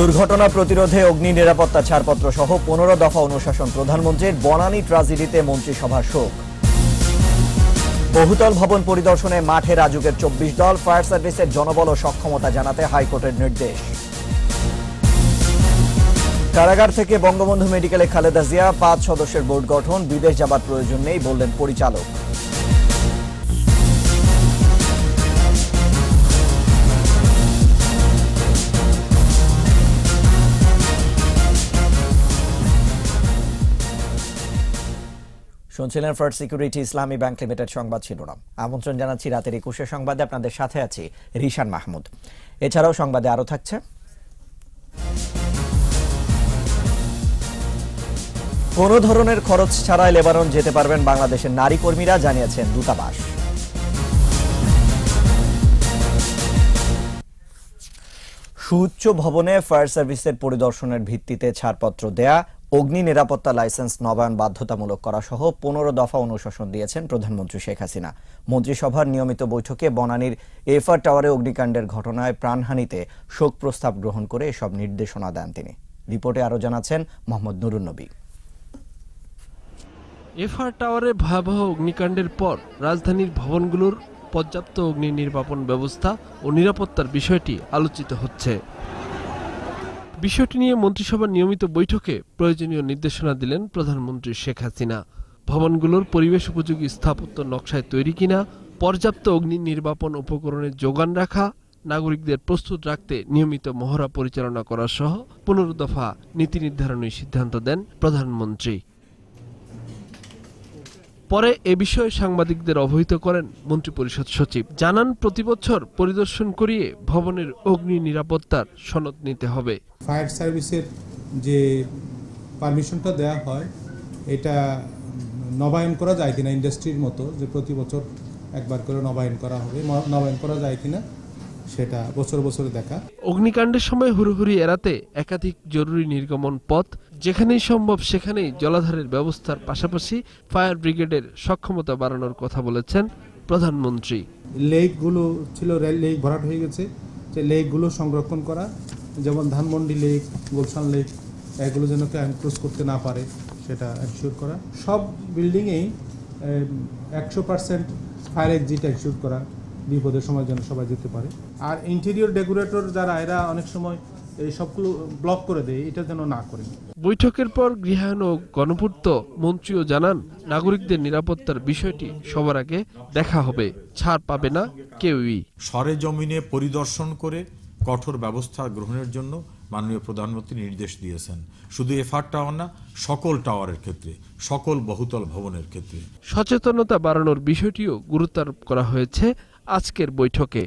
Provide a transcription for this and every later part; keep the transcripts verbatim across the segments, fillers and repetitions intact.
দুর্ঘটনা প্রতিরোধে অগ্নি নিরাপত্তা ছাড়পত্র সহ পনেরো দফা অনুশাসন প্রধানমন্ত্রীর বনানী ট্র্যাজেডিতে মন্ত্রিসভা শোক। বহুতল ভবন পরিদর্শনে মাঠে রাজুকের চব্বিশ দল, ফায়ার সার্ভিসের জনবল ও সক্ষমতা জানাতে হাইকোর্টের নির্দেশ। কারাগার থেকে বঙ্গবন্ধু মেডিকেলে খালেদা জিয়া, পাঁচ সদস্যের বোর্ড গঠন, বিদেশ যাবার প্রয়োজন নেই বললেন পরিচালক। শুনছিলেন first security Islami bank limited সংবাদ শিরোনাম। আমন্ত্রণ জানাচ্ছি রাতের একুশে সংবাদে, আপনাদের সাথে আছি রিশান মাহমুদ। এছাড়াও সংবাদে আরও থাকছে কোনো ধরনের খরচ ছাড়াই লেবানন যেতে পারবেন বাংলাদেশের নারী কর্মীরা, জানিয়েছেন দূতাবাস। সুউচ্চ ভবনে ফায়ার সার্ভিসের পরিদর্শনের ভিত্তিতে ছাড়পত্র দেয়া, অগ্নি নিরাপত্তা লাইসেন্স নবায়ন বাধ্যতামূলক করা সহ পনেরো দফা অনুশাসন দিয়েছেন প্রধানমন্ত্রী শেখ হাসিনা। মন্ত্রিসভার নিয়মিত বৈঠকে বনানীর এফআর টাওয়ারে অগ্নিকাণ্ডের ঘটনায় প্রাণহানিতে শোক প্রস্তাব গ্রহণ করে এসব নির্দেশনা দেন তিনি। রিপোর্টে আরও জানাচ্ছেন মোহাম্মদ নুরুন নবী। এফআর টাওয়ারে ভয়াবহ অগ্নিকাণ্ডের পর রাজধানীর ভবনগুলোর পর্যাপ্ত অগ্নি নির্বাপন ব্যবস্থা ও নিরাপত্তার বিষয়টি আলোচিত হচ্ছে। বিষয়টি নিয়ে মন্ত্রিসভার নিয়মিত বৈঠকে প্রয়োজনীয় নির্দেশনা দিলেন প্রধানমন্ত্রী শেখ হাসিনা। ভবনগুলোর পরিবেশ উপযোগী স্থাপত্য নকশায় তৈরি কিনা, পর্যাপ্ত অগ্নি নির্বাপন উপকরণের যোগান রাখা, নাগরিকদের প্রস্তুত রাখতে নিয়মিত মহড়া পরিচালনা করা সহ পনেরো দফা নীতি নির্ধারণী সিদ্ধান্ত দেন প্রধানমন্ত্রী। পরে এ বিষয়ে সাংবাদিকদের অবহিত করেন মন্ত্রিপরিষদ সচিব। জানান, প্রতিবছর পরিদর্শন করিয়ে ভবনের অগ্নি নিরাপত্তার সনদ নিতে হবে। ফায়ার সার্ভিসের যে পারমিশনটা দেয়া হয় এটা নবায়ন করা যায় কিনা, ইন্ডাস্ট্রির মতো যে প্রতি বছর একবার করে নবায়ন করা হবে, নবায়ন করা যায় কিনা সেটা বছর বছরে দেখা। অগ্নিকাণ্ডের সময় হুড়োহুড়ি এড়াতে একাধিক জরুরি নির্গমন পথ যেখানেই সম্ভব সেখানেই জলাধারের ব্যবস্থার পাশাপাশি ফায়ার ব্রিগেডের সক্ষমতা বাড়ানোর কথা বলেছেন প্রধানমন্ত্রী। লেকগুলো ছিল, রেল লেক ভরাট হয়ে গেছে, সেই লেকগুলো সংরক্ষণ করা, যেমন ধানমন্ডি লেক, গুলশান লেক, এগুলো যেন ক্যাম্প ক্রস করতে না পারে সেটা এনশিওর করা। সব বিল্ডিংয়েই একশো পার্সেন্ট ফায়ার এক্সিট এনশিওর করা, বিপদের সময় যেন সবাই যেতে পারে। আর ইন্টেরিয়র ডেকোরেটর যারা, এরা অনেক সময় এই সবগুলো ব্লক করে দেয়, এটা যেন না করে। বৈঠকের পর গৃহায়ণ ও গণপূর্ত মন্ত্রীও জানান, নাগরিকদের নিরাপত্তার বিষয়টি সবার আগে দেখা হবে, ছাড় পাবে না কেউই। সরেজমিনে পরিদর্শন করে কঠোর ব্যবস্থা গ্রহণের জন্য মাননীয় প্রধানমন্ত্রী নির্দেশ দিয়েছেন, শুধু এফআর টাওয়ার না, সকল টাওয়ারের ক্ষেত্রে, সকল বহুতল ভবনের ক্ষেত্রে। সচেতনতা বাড়ানোর বিষয়টিও গুরুত্ব আরোপ করা হয়েছে আজকের বৈঠকে।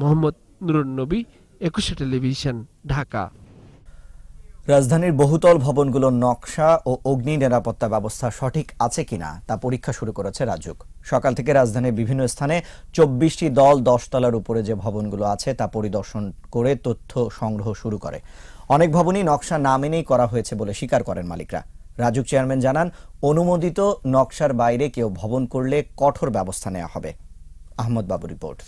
মোহাম্মদ নুরুন নবী, একুশে টেলিভিশন, ঢাকা। রাজধানীর বহুতল ভবনগুলোর নকশা ও অগ্নি নিরাপত্তা ব্যবস্থা সঠিক আছে কিনা তা পরীক্ষা শুরু করেছে রাজুক। সকাল থেকে রাজধানীর বিভিন্ন স্থানে চব্বিশটি দল দশতলার উপরে যে ভবনগুলো আছে তা পরিদর্শন করে তথ্য সংগ্রহ শুরু করে। অনেক ভবনই নকশা না মেনেই করা হয়েছে বলে স্বীকার করেন মালিকরা। রাজুক চেয়ারম্যান জানান, অনুমোদিত নকশার বাইরে কেউ ভবন করলে কঠোর ব্যবস্থা নেওয়া হবে। আহমদ বাবু রিপোর্ট।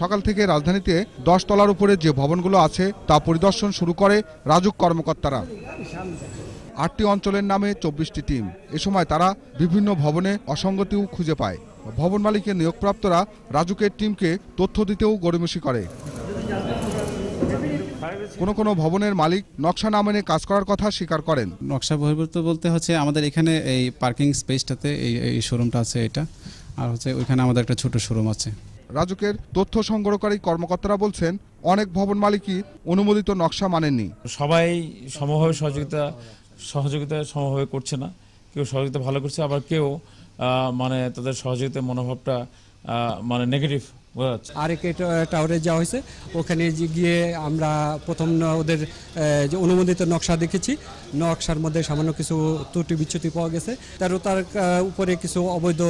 সকাল থেকে রাজধানীতে দশ তলার উপরে যে ভবনগুলো আছে তা পরিদর্শন শুরু করে রাজুক কর্মকর্তারা। আটটি অঞ্চলের নামে চব্বিশটি টিম। এ সময় তারা বিভিন্ন ভবনে অসঙ্গতিও খুঁজে পায়। ভবন মালিকের নিয়োগপ্রাপ্তরা রাজুকের টিমকে তথ্য দিতেও গড়িমসি করে। কোনো কোনো ভবনের মালিক নকশা না মেনে কাজ করার কথা স্বীকার করেন। নকশা বহির্ভূত বলতে হচ্ছে আমাদের এখানে এই পার্কিং স্পেসটাতে এই এই শোরুমটা আছে, এটা আর হচ্ছে ওইখানে আমাদের একটা ছোট শোরুম আছে। রাজুকের তথ্য সংগ্রহকারী কর্মকর্তারা বলছেন, অনেক ভবন মালিকই অনুমোদিত নকশা মানেননি। সবাই সমভাবে সহযোগিতা সহযোগিতা সমভাবে করছে না, কেউ সহযোগিতা ভালো করছে, আবার কেউ মানে তাদের সহযোগিতার মনোভাবটা মানে নেগেটিভ। আর এক টাওয়ারে যাওয়া হয়েছে, ওখানে গিয়ে আমরা প্রথম ওদের যে অনুমোদিত নকশা দেখেছি, নকশার মধ্যে সামান্য কিছু ত্রুটি বিচ্যুতি পাওয়া গেছে, তারও তার উপরে কিছু অবৈধ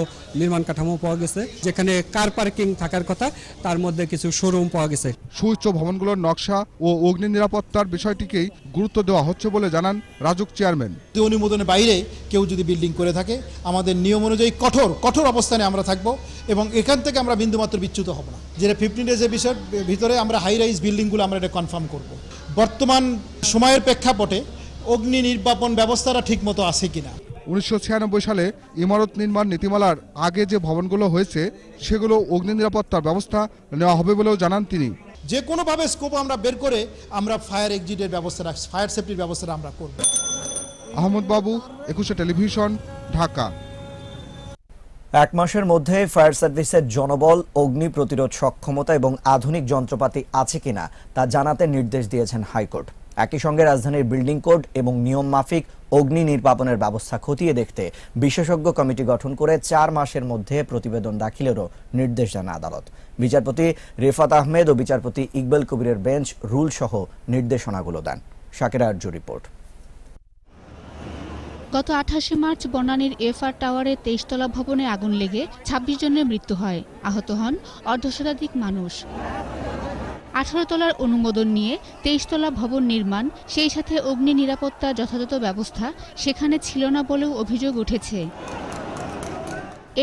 নির্মাণ কাঠামো পাওয়া গেছে, যেখানে কার পার্কিং থাকার কথা তার মধ্যে কিছু শোরুম পাওয়া গেছে। সুউচ্চ ভবনগুলোর নকশা ও অগ্নি নিরাপত্তার বিষয়টিকেই গুরুত্ব দেওয়া হচ্ছে বলে জানান রাজুক চেয়ারম্যান। অনুমোদনের বাইরে কেউ যদি বিল্ডিং করে থাকে, আমাদের নিয়ম অনুযায়ী কঠোর কঠোর অবস্থানে আমরা থাকব এবং এখান থেকে আমরা বিন্দুমাত্র বিচ্যুত হব না। যেটা ফিফটিন ডেজের বিষয়ের ভিতরে আমরা হাই রাইজ বিল্ডিংগুলো আমরা এটা কনফার্ম করব। বর্তমান সময়ের প্রেক্ষাপটে অগ্নি নির্বাপন ব্যবস্থাটা ঠিকমতো আছে কিনা। উনিশশো ছিয়ানব্বই সালে ইমারত নির্মাণ নীতিমালার আগে যে ভবনগুলো হয়েছে সেগুলো অগ্নি নিরাপত্তার ব্যবস্থা নেওয়া হবে বলেও জানান তিনি। যে কোনোভাবে স্কোপ আমরা বের করে আমরা ফায়ার এক্সিটের ব্যবস্থা ফায়ার সেফটির ব্যবস্থাটা আমরা করব। আহমদ বাবু, একুশে টেলিভিশন, ঢাকা। এক মাসের মধ্যে ফায়ার সার্ভিসের জনবল, অগ্নি প্রতিরোধ সক্ষমতা এবং আধুনিক যন্ত্রপাতি আছে কিনা তা জানাতে নির্দেশ দিয়েছেন হাইকোর্ট। একই সঙ্গে রাজধানীর বিল্ডিং কোড এবং নিয়ম মাফিক অগ্নি নির্বাপনের ব্যবস্থা খতিয়ে দেখতে বিশেষজ্ঞ কমিটি গঠন করে চার মাসের মধ্যে প্রতিবেদন দাখিলেরও নির্দেশ দেন আদালত। বিচারপতি রেফাত আহমেদ ও বিচারপতি ইকবাল কবিরের বেঞ্চ রুল সহ নির্দেশনাগুলো দেন। শাকেরা আরজু রিপোর্ট। গত আঠাশে মার্চ বনানীর এফআর টাওয়ারের তেইশতলা ভবনে আগুন লেগে ছাব্বিশ জনের মৃত্যু হয়, আহত হন অর্ধশতাধিক মানুষ। আঠারো তলার অনুমোদন নিয়ে তেইশতলা ভবন নির্মাণ, সেই সাথে অগ্নি নিরাপত্তা যথাযথ ব্যবস্থা সেখানে ছিল না বলেও অভিযোগ উঠেছে।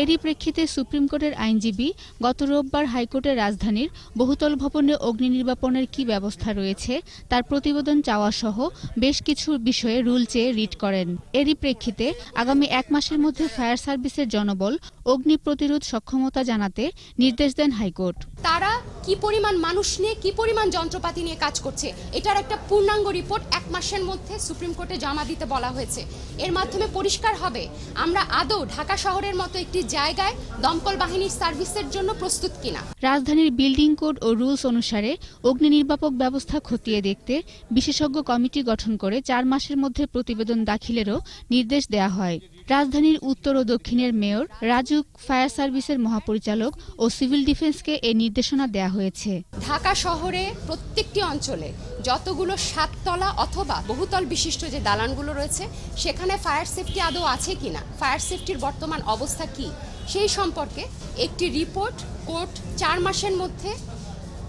এরই প্রেক্ষিতে সুপ্রিম কোর্টের আইনজীবী গত রোববার হাইকোর্টের রাজধানীর বহুতল ভবনে অগ্নি নির্বাপনের কী ব্যবস্থা রয়েছে তার প্রতিবেদন চাওয়াসহ বেশ কিছু বিষয়ে রুল চেয়ে রিট করেন। এরই প্রেক্ষিতে আগামী এক মাসের মধ্যে ফায়ার সার্ভিসের জনবল, অগ্নি প্রতিরোধ সক্ষমতা জানাতে নির্দেশ দেন হাইকোর্ট। তারা কি পরিমাণ মানুষ নিয়ে, কি পরিমাণ যন্ত্রপাতি নিয়ে কাজ করছে এটার একটা পূর্ণাঙ্গ রিপোর্ট এক মাসের মধ্যে সুপ্রিম কোর্টে জমা দিতে বলা হয়েছে। এর মাধ্যমে পরিষ্কার হবে আমরা আদৌ ঢাকা শহরের মতো একটি জায়গায় দমকল বাহিনীর সার্ভিসের জন্য প্রস্তুত কিনা। রাজধানীর বিল্ডিং কোড ও রুলস অনুসারে অগ্নি নির্বাপক ব্যবস্থা খতিয়ে দেখতে বিশেষজ্ঞ কমিটি গঠন করে চার মাসের মধ্যে প্রতিবেদন দাখিলেরও নির্দেশ দেয়া হয়। রাজধানীর উত্তর ও দক্ষিণের মেয়র, রাজুক, ফায়ার সার্ভিসের মহাপরিচালক ও সিভিল ডিফেন্সকে এই নির্দেশনা দেয়া হয়েছে। ঢাকা শহরে প্রত্যেকটি অঞ্চলে যতগুলো সাততলা অথবা বহুতল বিশিষ্ট যে দালানগুলো রয়েছে সেখানে ফায়ার সেফটি আদৌ আছে কিনা, ফায়ার সেফটির বর্তমান অবস্থা কি, সেই সম্পর্কে একটি রিপোর্ট কোর্ট চার মাসের মধ্যে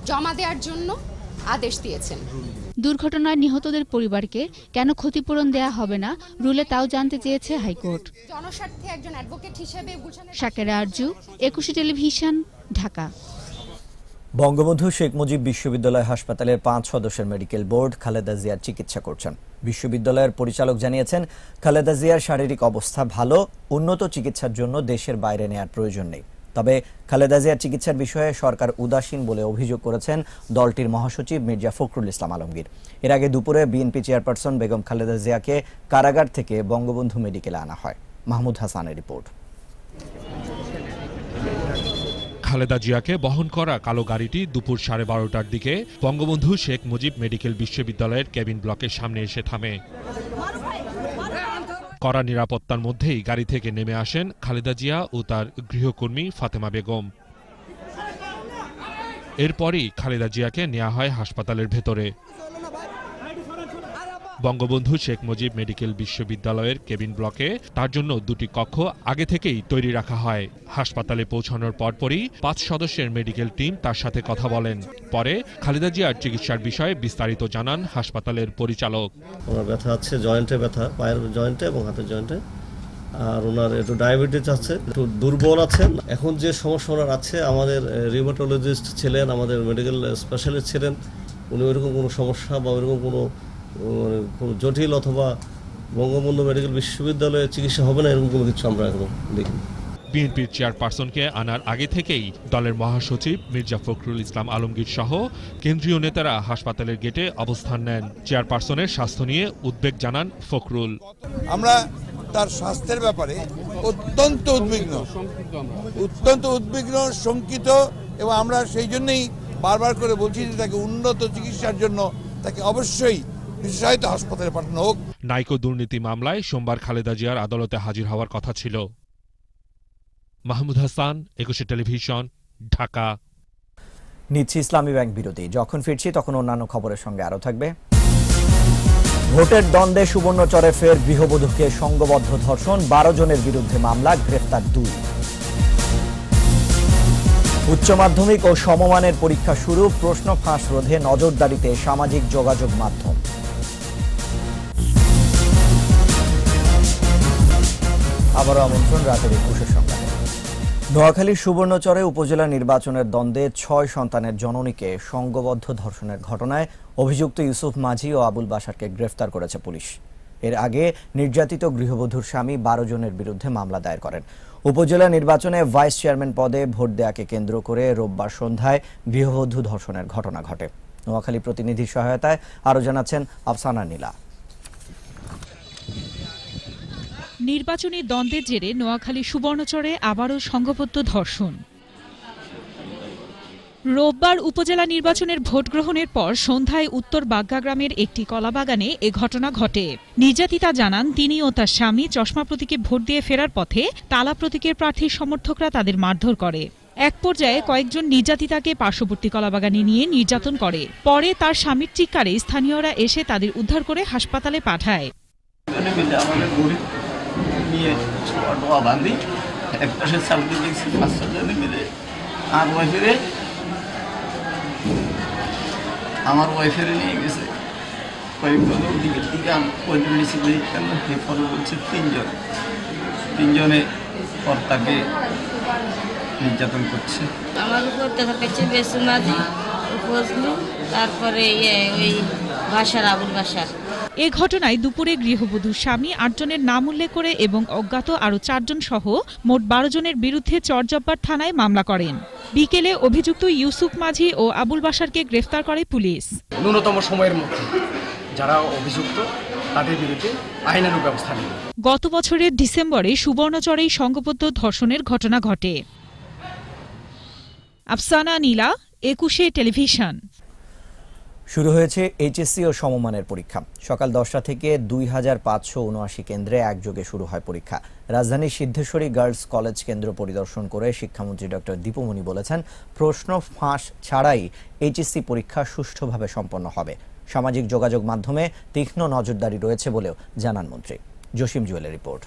জমা দেওয়ার জন্য আদেশ দিয়েছেন। দুর্ঘটনায় নিহতদের পরিবারকে কেন ক্ষতিপূরণ দেয়া হবে না রুলে তাও জানতে চেয়েছে হাইকোর্ট। জনস্বার্থে একজন অ্যাডভোকেট হিসেবে শাকেরা আরজু, একুশে টেলিভিশন, ঢাকা। বঙ্গবন্ধু শেখ মুজিব বিশ্ববিদ্যালয় হাসপাতালের পাঁচ সদস্যের মেডিকেল বোর্ড খালেদা জিয়ার চিকিৎসা করছেন। বিশ্ববিদ্যালয়ের পরিচালক জানিয়েছেন, খালেদা জিয়ার শারীরিক অবস্থা ভালো, উন্নত চিকিৎসার জন্য দেশের বাইরে নেওয়ার প্রয়োজন নেই। তবে খালেদা জিয়ার চিকিৎসার বিষয়ে সরকার উদাসীন বলে অভিযোগ করেছেন দলটির মহাসচিব মির্জা ফখরুল ইসলাম আলমগীর। এর আগে দুপুরে বিএনপি চেয়ারপারসন বেগম খালেদা জিয়াকে কারাগার থেকে বঙ্গবন্ধু মেডিকেলে আনা হয়। মাহমুদ হাসানের রিপোর্ট। খালেদা জিয়াকে বহন করা কালো গাড়িটি দুপুর সাড়ে বারোটার দিকে বঙ্গবন্ধু শেখ মুজিব মেডিকেল বিশ্ববিদ্যালয়ের কেবিন ব্লকের সামনে এসে থামে। কড়া নিরাপত্তার মধ্যেই গাড়ি থেকে নেমে আসেন খালেদা জিয়া ও তার গৃহকর্মী ফাতেমা বেগম। এরপরই খালেদা জিয়াকে নেওয়া হয় হাসপাতালের ভেতরে। বঙ্গবন্ধু শেখ মুজিব মেডিকেল বিশ্ববিদ্যালয়ের কেবিন ব্লকে তার জন্য দুটি কক্ষ আগে থেকেই তৈরি রাখা হয়। হাসপাতালে পৌঁছানোর পরপরই পাঁচ সদস্যের মেডিকেল টিম তার সাথে কথা বলেন। পরে খালেদা জিয়ার চিকিৎসার বিষয়ে বিস্তারিত জানান হাসপাতালের পরিচালক। ওনার ব্যথা আছে জয়েন্টে, ব্যথা পায়ের জয়েন্টে এবং হাতের জয়েন্টে, আর ওনার একটু ডায়াবেটিস আছে, একটু দুর্বল আছেন। এখন যে সমস্যা ওনার আছে, আমাদের রিউমাটোলজিস্ট ছিলেন, আমাদের মেডিকেল স্পেশালিস্ট ছিলেন, উনি ওইরকম কোনো সমস্যা বা ওইরকম কোনো খুব জটিল অথবা বঙ্গবন্ধু মেডিকেল বিশ্ববিদ্যালয়ে চিকিৎসা হবে না এরকম কোনো কিছু আমরা এখন দেখি। বিএনপির চেয়ারপারসনকে আনার আগে থেকেই দলের মহাসচিব মির্জা ফখরুল ইসলাম আলমগীর সহ কেন্দ্রীয় নেতারা হাসপাতালের গেটে অবস্থান নেন। চেয়ারপারসনের স্বাস্থ্য নিয়ে উদ্বেগ জানান ফখরুল। আমরা তার স্বাস্থ্যের ব্যাপারে অত্যন্ত উদ্বিগ্ন অত্যন্ত উদ্বিগ্ন শঙ্কিত, এবং আমরা সেই জন্যই বারবার করে বলছি যে তাকে উন্নত চিকিৎসার জন্য তাকে অবশ্যই বিশেষায়িত হাসপাতালে পাঠানো হোক। নাইকো দুর্নীতি মামলায় সোমবার খালেদা জিয়ার আদালতে হাজির হওয়ার কথা ছিল। মাহমুদ হাসান, একুশে টেলিভিশন, ঢাকা। নিচ্ছি ইসলামী ব্যাংক বিরতি। যখন ফিরছি তখন অন্যান্য খবরের সঙ্গে আরও থাকবে। ভোটের দ্বন্দ্বে সুবর্ণচরে ফের গৃহবধূকে সংঘবদ্ধ ধর্ষণ, বারো জনের বিরুদ্ধে মামলা, গ্রেফতার দুই। উচ্চ মাধ্যমিক ও সমমানের পরীক্ষা শুরু, প্রশ্ন ফাঁস রোধে নজরদারিতে সামাজিক যোগাযোগ মাধ্যম। আবারও আমন্ত্রণ রাতের একুশের সংবাদে। নোয়াখালীর সুবর্ণচরে উপজেলা নির্বাচনের দ্বন্দ্বে ছয় সন্তানের জননীকে সংঘবদ্ধ ধর্ষণের ঘটনায় অভিযুক্ত ইউসুফ মাঝি ও আবুল বাশারকে গ্রেফতার করেছে পুলিশ। এর আগে নির্যাতিত গৃহবধূর স্বামী বারো জনের বিরুদ্ধে মামলা দায়ের করেন। উপজেলা নির্বাচনে ভাইস চেয়ারম্যান পদে ভোট দেয়াকে কেন্দ্র করে রোববার সন্ধ্যায় গৃহবধূ ধর্ষণের ঘটনা ঘটে। নোয়াখালী প্রতিনিধির সহায়তায় আরও জানাচ্ছেন আফসানা নীলা। নির্বাচনী দ্বন্দ্বের জেরে নোয়াখালী সুবর্ণচরে আবারও সংঘবদ্ধ ধর্ষণ। রোববার উপজেলা নির্বাচনের ভোট গ্রহণের পর সন্ধ্যায় উত্তর বাগ্যা গ্রামের একটি কলাবাগানে এ ঘটনা ঘটে। নির্যাতিতা জানান, তিনি ও তার স্বামী চশমা প্রতীকে ভোট দিয়ে ফেরার পথে তালা প্রতীকের প্রার্থীর সমর্থকরা তাদের মারধর করে। এক পর্যায়ে কয়েকজন নির্যাতিতাকে পার্শ্ববর্তী কলাবাগানে নিয়ে নির্যাতন করে। পরে তার স্বামীর চিৎকারে স্থানীয়রা এসে তাদের উদ্ধার করে হাসপাতালে পাঠায়। তিনজনে কর্তাকে নির্যাতন করছে। আমার উপর দেখা পেয়েছে বেসুমাজি, তারপরে ওই বাশার, আবুল বাশার। এ ঘটনায় দুপুরে গৃহবধূর স্বামী আটজনের নাম উল্লেখ করে এবং অজ্ঞাত আরও চারজন সহ মোট বারো জনের বিরুদ্ধে চরজব্বার থানায় মামলা করেন। বিকেলে অভিযুক্ত ইউসুফ মাঝি ও আবুল বাশারকে গ্রেফতার করে পুলিশ। ন্যূনতম সময়ের মধ্যে যারা অভিযুক্ত তাদের বিরুদ্ধে আইনানুগ ব্যবস্থা নেবে। গত বছরের ডিসেম্বরে সুবর্ণচরেই সংঘবদ্ধ ধর্ষণের ঘটনা ঘটে। আফসানা নীলা, একুশে টেলিভিশন। শুরু হয়েছে এইচএসসি ও সমমানের পরীক্ষা। সকাল দশটা থেকে দুই হাজার পাঁচশো উনআশি কেন্দ্রে একযোগে শুরু হয় পরীক্ষা। রাজধানীর সিদ্ধেশ্বরী গার্লস কলেজ কেন্দ্র পরিদর্শন করে শিক্ষামন্ত্রী ডক্টর দীপুমণি বলেছেন, প্রশ্ন ফাঁস ছাড়াই এইচএসসি পরীক্ষা সুষ্ঠুভাবে সম্পন্ন হবে। সামাজিক যোগাযোগ মাধ্যমে তীক্ষ্ণ নজরদারি রয়েছে বলেও জানান মন্ত্রী। জসিম জুয়েলের রিপোর্ট।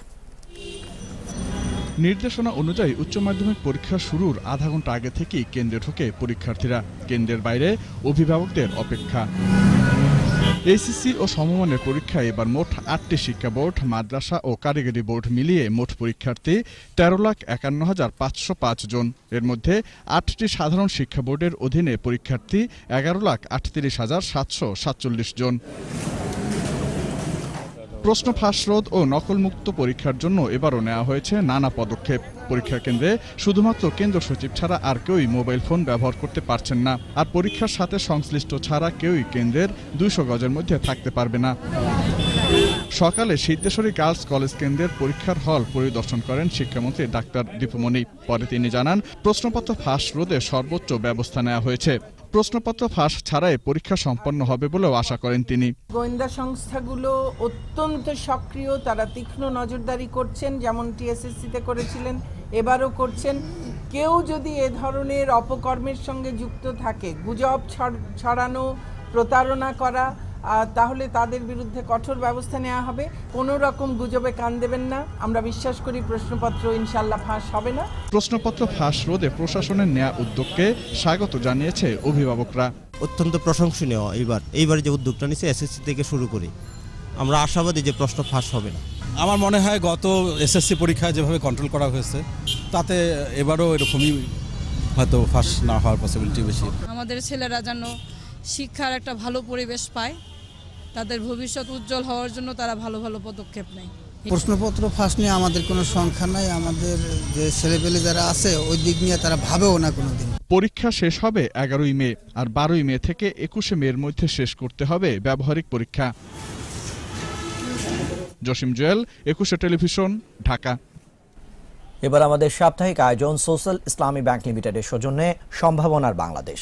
নির্দেশনা অনুযায়ী উচ্চ মাধ্যমিক পরীক্ষা শুরুর আধা ঘন্টা আগে থেকেই কেন্দ্রে ঢোকে পরীক্ষার্থীরা। কেন্দ্রের বাইরে অভিভাবকদের অপেক্ষা। এইচএসসি ও সমমানের পরীক্ষায় এবার মোট আটটি শিক্ষা বোর্ড, মাদ্রাসা ও কারিগরি বোর্ড মিলিয়ে মোট পরীক্ষার্থী তেরো লাখ একান্ন হাজার পাঁচশো পাঁচ জন। এর মধ্যে আটটি সাধারণ শিক্ষা বোর্ডের অধীনে পরীক্ষার্থী এগারো লাখ আটত্রিশ হাজার সাতশো সাতচল্লিশ জন। প্রশ্ন ফাঁস রোধ ও নকলমুক্ত পরীক্ষার জন্য এবারও নেওয়া হয়েছে নানা পদক্ষেপ। পরীক্ষা কেন্দ্রে শুধুমাত্র কেন্দ্র সচিব ছাড়া আর কেউই মোবাইল ফোন ব্যবহার করতে পারছেন না। আর পরীক্ষার সাথে সংশ্লিষ্ট ছাড়া কেউই কেন্দ্রের দুইশো গজের মধ্যে থাকতে পারবে না। সকালে সিদ্ধেশ্বরী গার্লস কলেজ কেন্দ্রের পরীক্ষার হল পরিদর্শন করেন শিক্ষামন্ত্রী ডাক্তার দীপুমণি। পরে তিনি জানান, প্রশ্নপত্র ফাঁস রোধে সর্বোচ্চ ব্যবস্থা নেওয়া হয়েছে। প্রশ্নপত্র ফাঁস ছাড়াই পরীক্ষা সম্পন্ন হবে বলেও আশা করেন তিনি। গোয়েন্দা সংস্থাগুলো অত্যন্ত সক্রিয়, তারা তীক্ষ্ণ নজরদারি করছেন, যেমন টিএসএসসিতে করেছিলেন এবারও করছেন। কেউ যদি এ ধরনের অপকর্মের সঙ্গে যুক্ত থাকে, গুজব ছড়ানো, প্রতারণা করা, তাহলে তাদের বিরুদ্ধে কঠোর ব্যবস্থা নেওয়া হবে। কোনো রকম গুজবে কান দেবেন না। আমরা বিশ্বাস করি প্রশ্নপত্র ইনশাল্লাহ ফাঁস হবে না। প্রশ্নপত্র ফাঁস রোধে প্রশাসনের নেয়া উদ্যোগকে স্বাগত জানিয়েছে অভিভাবকরা। অত্যন্ত প্রশংসনীয় এবার এইবার যে উদ্যোগটা নিয়েছে এসএসসি থেকে শুরু করে। আমরা আশাবাদী যে প্রশ্ন ফাঁস হবে না। আমার মনে হয় গত এসএসসি পরীক্ষায় যেভাবে কন্ট্রোল করা হয়েছে তাতে এবারও এরকমই হয়তো ফাঁস না হওয়ার পসিবিলিটি বেশি। আমাদের ছেলেরা যেন শিক্ষার একটা ভালো পরিবেশ পায়, তাদের ভবিষ্যৎ উজ্জ্বল হওয়ার জন্য তারা ভালো ভালো পদক্ষেপ নেয়। প্রশ্নপত্র ফাঁস নিয়ে আমাদের কোনো সংখ্যা নাই। আমাদের যে ছেলেপেলে যারা আছে ওই দিক নিয়ে তারা ভাবেও না কোনোদিন। পরীক্ষা শেষ হবে এগারোই মে, আর বারোই মে থেকে একুশে মের মধ্যে শেষ করতে হবে ব্যবহারিক পরীক্ষা। জসিম জুয়েল, একুশে টেলিভিশন, ঢাকা। এবার আমাদের সাপ্তাহিক আয়োজন সোশ্যাল ইসলামী ব্যাংক লিমিটেডের সৌজন্যে সম্ভাবনার বাংলাদেশ।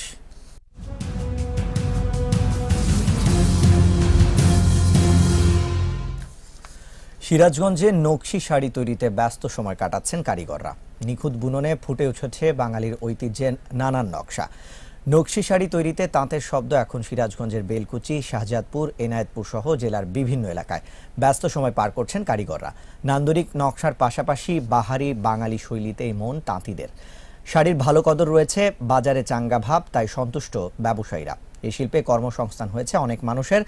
সিরাজগঞ্জে নকশি শাড়ি তৈরিতে ব্যস্ত সময় কাটাচ্ছেন কারিগররা। নিখুঁত বুননে ফুটে উঠেছে বাঙালির ঐতিহ্যের নানান নকশা। নকশি শাড়ি তৈরিতে তাঁতের শব্দ এখন সিরাজগঞ্জের বেলকুচি, শাহজাদপুর, এনায়েতপুর সহ জেলার বিভিন্ন এলাকায় ব্যস্ত সময় পার করছেন কারিগররা। নান্দনিক নকশার পাশাপাশি বাহারি বাঙালি শৈলীতেই মন তাঁতিদের। শাড়ির ভালো কদর রয়েছে, বাজারে চাঙ্গা ভাব, তাই সন্তুষ্ট ব্যবসায়ীরা। এই শিল্পে কর্মসংস্থান হয়েছে অনেক মানুষের।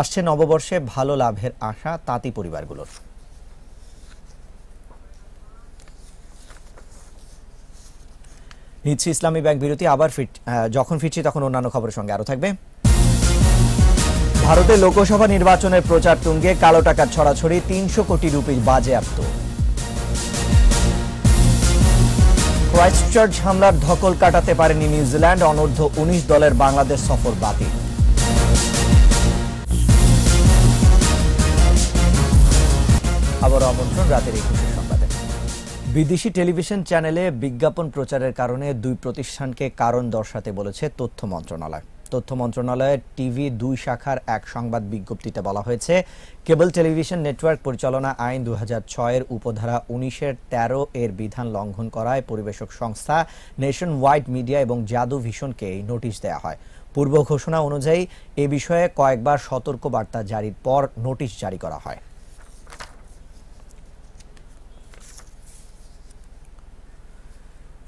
আসছে নববর্ষে ভালো লাভের আশা তাঁতি পরিবারগুলোর। নিচ্ছি ইসলামী ব্যাংক বিরতি, আবার ফিট যখন ফিরছি তখন অন্যান্য খবরের সঙ্গে আরও থাকবে। ভারতে লোকসভা নির্বাচনের প্রচার তুঙ্গে, কালো টাকার ছড়াছড়ি, তিনশো কোটি রুপি বাজেয়াপ্ত। ক্রাইস্টচার্চ হামলার ধকল কাটাতে পারেনি নিউজিল্যান্ড, অনূর্ধ্ব উনিশ দলের বাংলাদেশ সফর বাতিল। আবার আমন্ত্রণ রাতের একুশে সংবাদে। বিদেশি টেলিভিশন চ্যানেলে বিজ্ঞাপন প্রচারের কারণে দুই প্রতিষ্ঠানকে কারণ দর্শাতে বলেছে তথ্য মন্ত্রণালয়। তথ্য মন্ত্রণালয়ের টিভি দুই শাখার এক সংবাদ বিজ্ঞপ্তিতে বলা হয়েছে, কেবল টেলিভিশন নেটওয়ার্ক পরিচালনা আইন দুই হাজার ছয়ের উপধারা উনিশের তেরো এর বিধান লঙ্ঘন করায় পরিবেশক সংস্থা নেশন ওয়াইড মিডিয়া এবং জাদু ভিশনকে নোটিশ দেওয়া হয়। পূর্ব ঘোষণা অনুযায়ী এ বিষয়ে কয়েকবার সতর্কবার্তা জারির পর নোটিশ জারি করা হয়।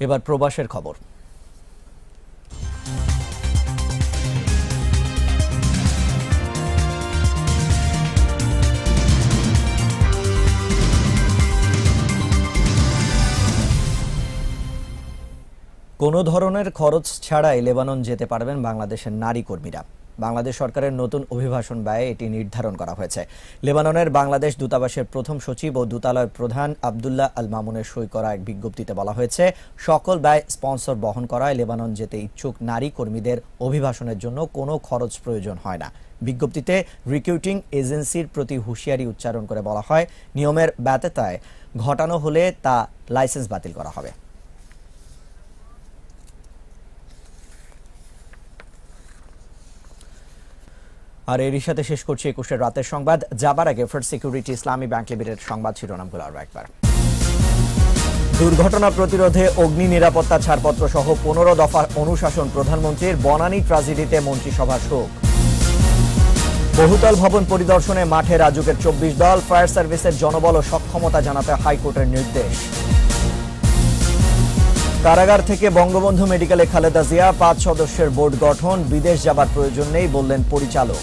এবার প্রবাসের খবর। কোনো ধরনের খরচ ছাড়াই লেবানন যেতে পারবেন বাংলাদেশের নারী কর্মীরা। বাংলাদেশ সরকারের নতুন অভিবাসন ব্যয়ে এটি নির্ধারণ করা হয়েছে। লেবাননের বাংলাদেশ দূতাবাসের প্রথম সচিব ও দূতালয় প্রধান আবদুল্লাহ আল মামুনের সই করা এক বিজ্ঞপ্তিতে বলা হয়েছে, সকল ব্যয় স্পন্সর বহন করায় লেবানন যেতে ইচ্ছুক নারী কর্মীদের অভিবাসনের জন্য কোনো খরচ প্রয়োজন হয় না। বিজ্ঞপ্তিতে রিক্রুটিং এজেন্সির প্রতি হুঁশিয়ারি উচ্চারণ করে বলা হয়, নিয়মের ব্যত্যয় ঘটানো হলে তা লাইসেন্স বাতিল করা হবে। আর এরই সাথে শেষ করছি একুশের রাতের সংবাদ। যাবার আগে for security Islami bank limited সংবাদ শিরোনামগুলো আরও একবার। দুর্ঘটনা প্রতিরোধে অগ্নি নিরাপত্তা ছাড়পত্র সহ পনেরো দফার অনুশাসন প্রধানমন্ত্রীর, বনানী ট্র্যাজেডিতে মন্ত্রিসভা শোক। বহুতল ভবন পরিদর্শনে মাঠে রাজুকের চব্বিশ দল, ফায়ার সার্ভিসের জনবল ও সক্ষমতা জানাতে হাইকোর্টের নির্দেশ। কারাগার থেকে বঙ্গবন্ধু মেডিকেলে খালেদা জিয়া, পাঁচ সদস্যের বোর্ড গঠন, বিদেশ যাবার প্রয়োজন নেই বললেন পরিচালক।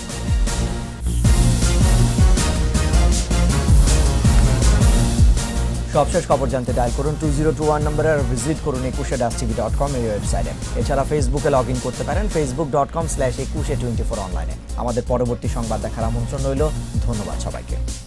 সবশেষ খবর জানতে ডায়াল করুন টু জিরো টু ওয়ান নম্বরে, ভিজিট করুন একুশে ডাস টিভি ডট কম এই ওয়েবসাইটে। এছাড়া ফেসবুকে লগ ইন করতে পারেন Facebook dot com slash Ekushey twenty four অনলাইনে। আমাদের পরবর্তী সংবাদ দেখার আমন্ত্রণ রইল। ধন্যবাদ সবাইকে।